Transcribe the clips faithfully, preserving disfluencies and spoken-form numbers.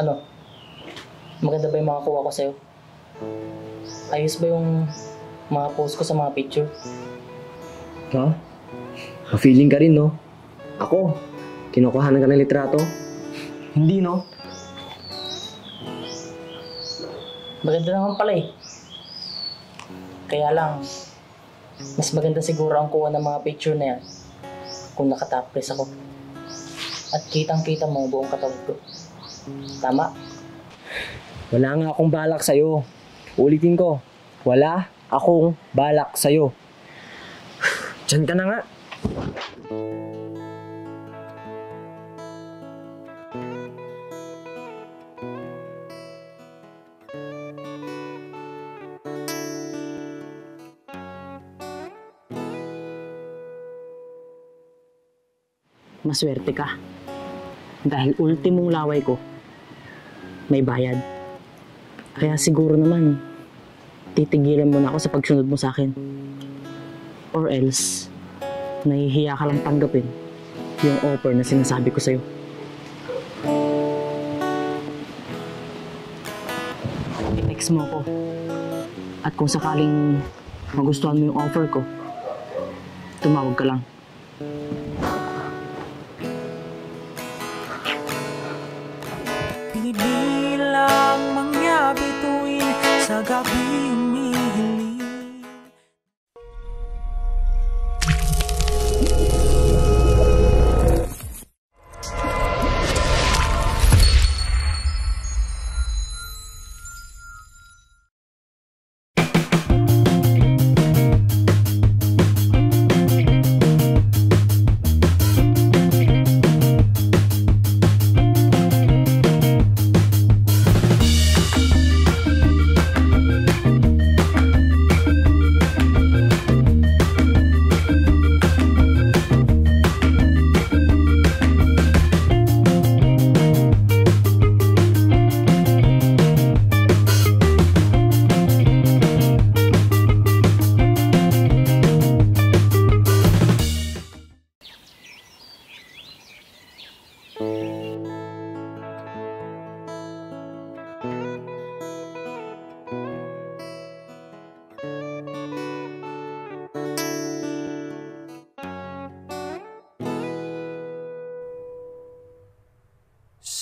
Ano? Maganda ba yung makakuha ko sa'yo? Ayos ba yung mga post ko sa mga picture? Ha? Huh? Feeling ka rin, no? Ako? Kinukuhanan ka ng litrato? Hindi, no? Maganda naman pala eh. Kaya lang, mas maganda siguro ang kuha ng mga picture na yan kung nakatapress ako. At kitang-kita mo buong katawan ko. Tama? Wala nga akong balak sa'yo. Ulitin ko, wala akong balak sa'yo. Diyan ka na nga. Maswerte ka. Dahil ultimong laway ko, may bayad. Kaya siguro naman, titigilan mo na ako sa pagsunod mo sa akin. Or else, nahihiya ka lang tanggapin yung offer na sinasabi ko sa'yo. I-text mo ko. At kung sakaling magustuhan mo yung offer ko, tumawag ka lang. Gabi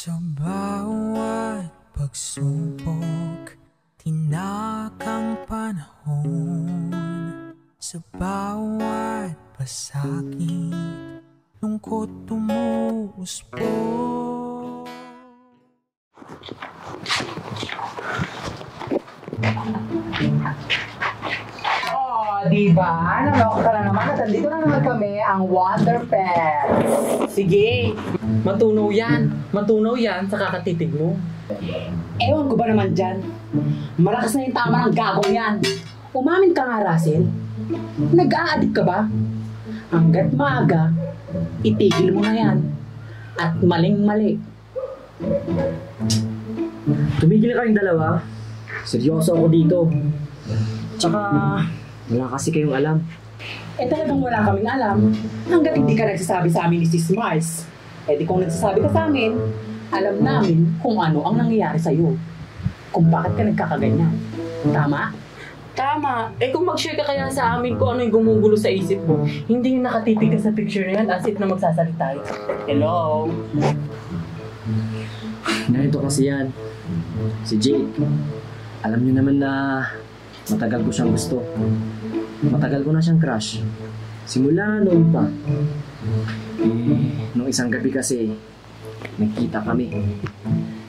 sa bawat pagsumpok, tinakang panahon. Sa bawat pasakit, lungkot tumuuspo. Oh, diba? Naloko ka na naman at andito na naman kami ang Wonder Pets. Sige, matunaw yan. Matunaw yan sa kakatitig mo. Ewan ko ba naman dyan? Malakas na yung tama ng gago yan. Umamin ka nga, Russell. Nag-a-addict ka ba? Hanggat maaga, itigil mo na yan. At maling-mali. Tumigil kayong dalawa. Seryoso ako dito. Tsaka, wala kasi kayong alam. Eh talagang wala kaming alam hanggat hindi ka nagsasabi sa amin ni Sis Mars. Eh di kung nagsasabi ka sa amin, alam namin kung ano ang nangyayari sa'yo. Kung bakit ka nagkakaganyan. Tama? Tama. Eh kung mag-share ka kaya sa amin kung ano yung gumugulo sa isip mo, hindi yung nakatitig ka sa picture na yan as if na magsasalita. Hello? Narito kasi yan. Si Jake. Alam niyo naman na matagal ko siyang gusto. Matagal ko na siyang crush. Simula noon pa. Eh, nung isang gabi kasi, nagkita kami.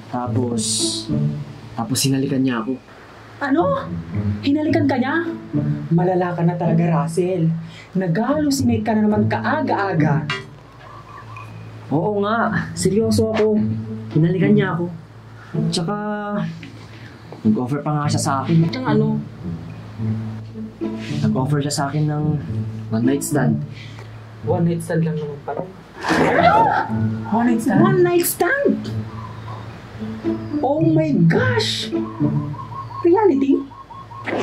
Tapos, tapos hinalikan niya ako. Ano? Hinalikan ka niya? Malala ka na talaga, Russell. Nag-hallucinate ka na naman kaaga-aga. Oo nga, seryoso ako. Hinalikan niya ako. Tsaka, nag-offer pa nga siya sa akin. Tsaka ano? Nag-offer siya sa akin ng one night stand. One night stand lang naman parang. Ano? One night stand? One night stand? Oh my gosh! Reality?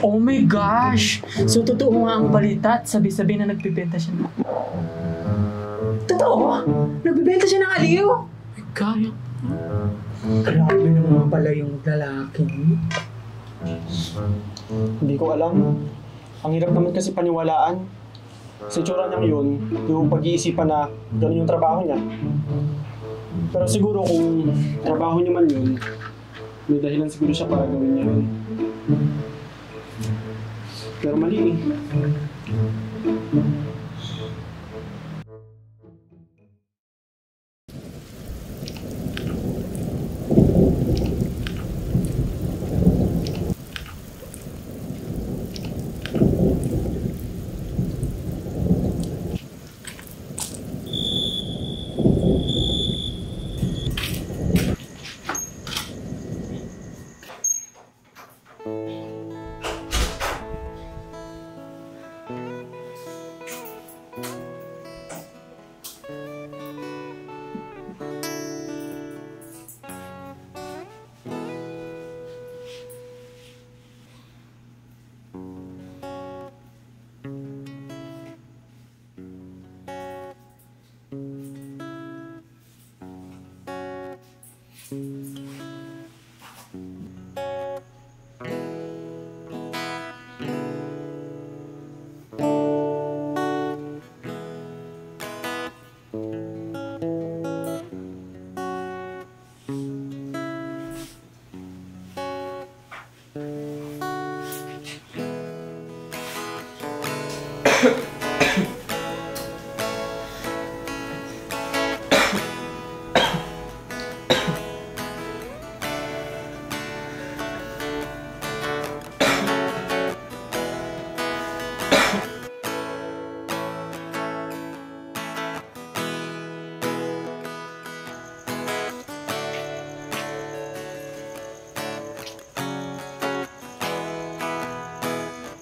Oh my gosh! So totoo nga ang balita at sabi-sabi na nagbibenta siya na. Totoo? Nagbibenta siya ng aliw? Ay, kaya. Grabe naman pala yung lalaki. Hindi ko alam. Ang hirap naman kasi paniwalaan. Sa itsura niyang yun, yung pag-iisipan na ganun yung trabaho niya. Pero siguro kung trabaho niya man yun, may dahilan siguro siya para gawin niya yun. Pero mali eh.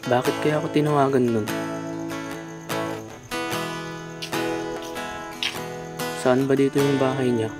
Bakit kaya ako tinawagan nun? Saan ba dito yung bahay niya?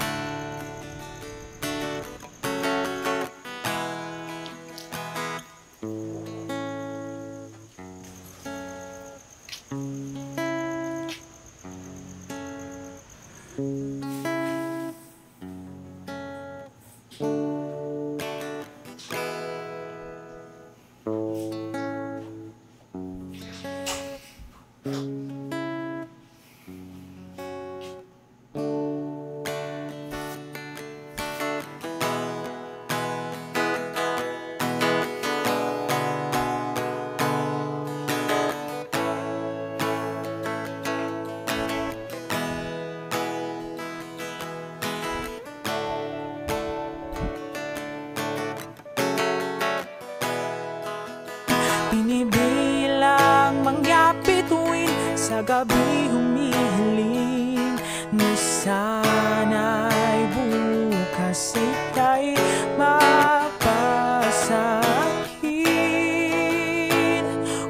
Binibilang mangyapit tuwing sa gabi humihiling na sana'y bukas ika'y mapasakin.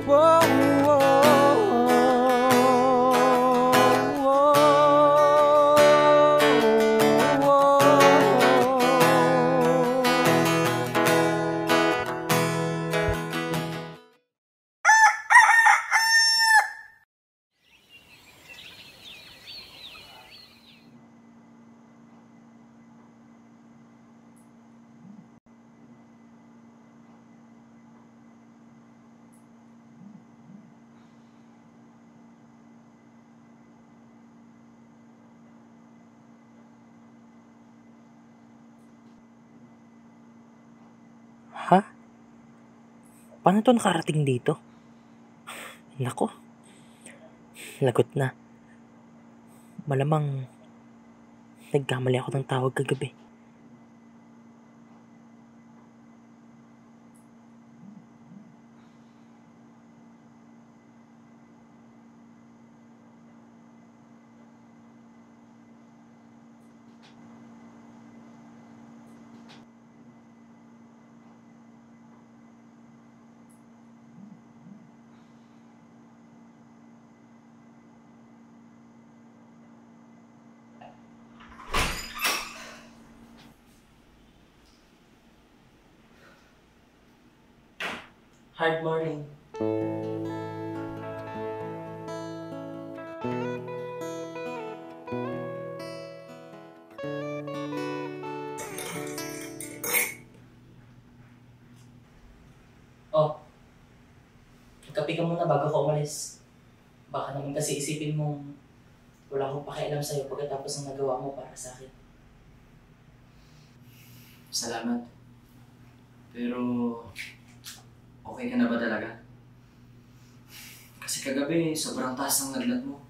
Wow, wow, wow, wow, wow. Ha? Paano ito nakarating dito? Nako. Lagot na. Malamang nagkamali ako ng tawag kagabi. Hard morning. ka muna bago ka umalis. Baka naman kasi isipin mong wala akong pakialam sa'yo pagkatapos ng nagawa mo para sa akin. Salamat. Pero okay ka na ba talaga? Kasi kagabi, sobrang taas ang lagnat mo.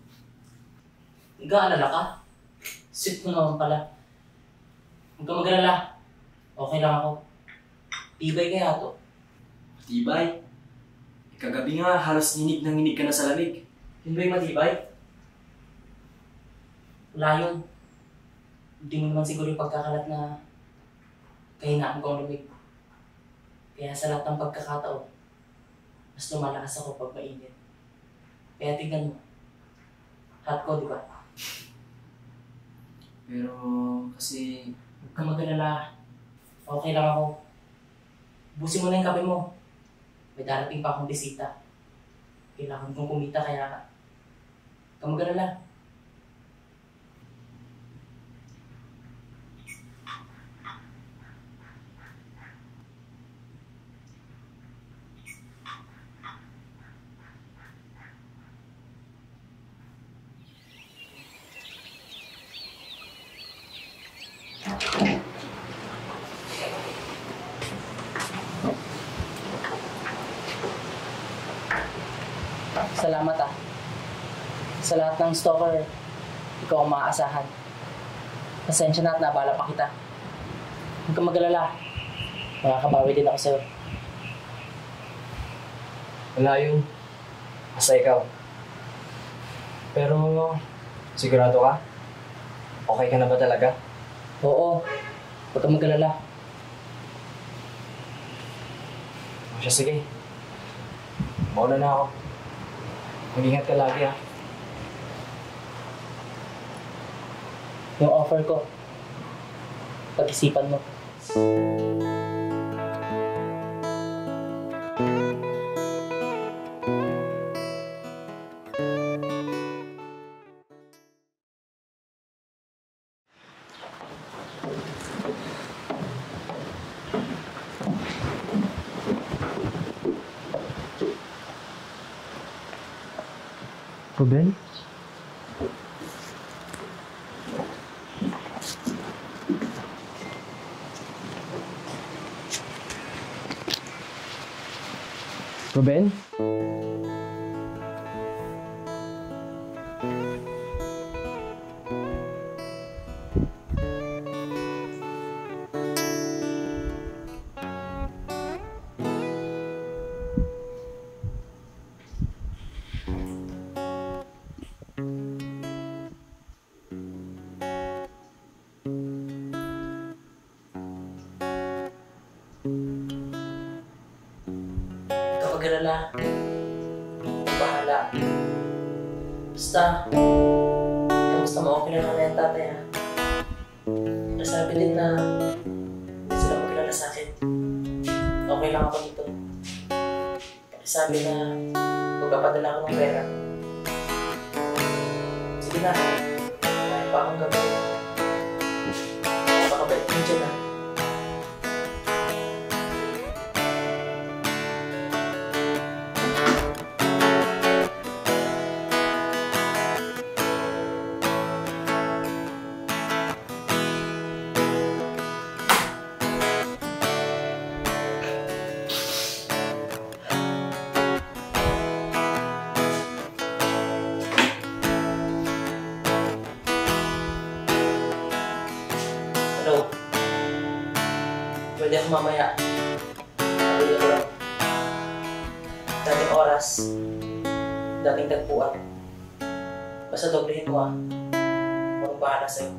Nag-aalala ka? Sweet ko naman pala. Huwag ka mag-alala. Okay lang ako. Tibay kaya to? Matibay? E, kagabi nga, halos ninig nang ninig ka na sa lamig. Yun ba yung matibay? Wala yun. Hindi mo naman siguro yung pagkakalat na kahinaan ko ang lamig. Kaya sa lahat ng pagkakataon, mas lumalakas ako pag mainit. Kaya tignan mo. Hot ko, di ba? Pero kasi... Huwag ka mag-alala. Okay lang ako. Busin mo na yung kape mo. May darating pa akong bisita. Kailangan kong kumita kaya ka. Huwag ka mag-alala. Salamat ah. Sa lahat ng stalker, ikaw ang maaasahan. Pasensya na at nabala pa kita. Huwag kang mag-alala. Makakabawi din ako sa'yo. Wala yun. Basta ikaw. Pero sigurado ka? Okay ka na ba talaga? Oo. Huwag kang mag-alala. O siya, sige. Mauna na ako. Mag-ingat ka lagi ah. Yung offer ko, pag-isipan mo. Ruben? Ruben? Bahala. Bahala. Basta, basta ma-okay na naman yung tatay ha. Nasabi din na sila magkilala sa akin. Okay lang ako dito. Sabi na magpapadala ko ng pera. Sige na, kahit pa akong gabi. Napakabait mo dyan ha. Pwede ako mamaya. Pwede ko lang. Dating oras. Dating tagpuan. Basta doblihin mo ah. Huwag bahala sa'yo.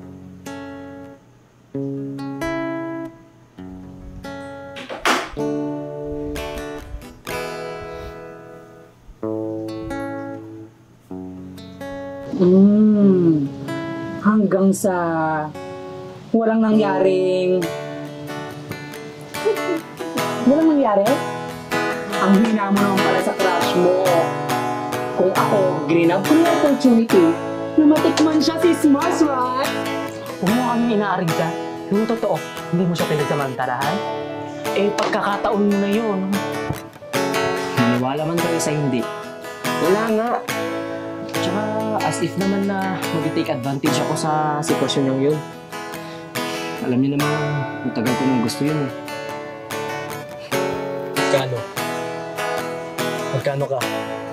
Mm. Hanggang sa walang nangyaring walang nangyari? Ang hina mo naman pala sa crush mo. Kung ako, green up ko yung opportunity na matikman siya si Smash, right? Huwag mo kami inaarig ka. Yung totoo, hindi mo siya pinagsamantalahan. Eh, pagkakataon mo na yun. Maniwala man tayo sa hindi. Wala nga. Tsaka as if naman na mag-take advantage ako sa sitwasyon niyang yun. Alam niyo naman, matagal ko nang gusto yun eh. Magkano? Magkano ka?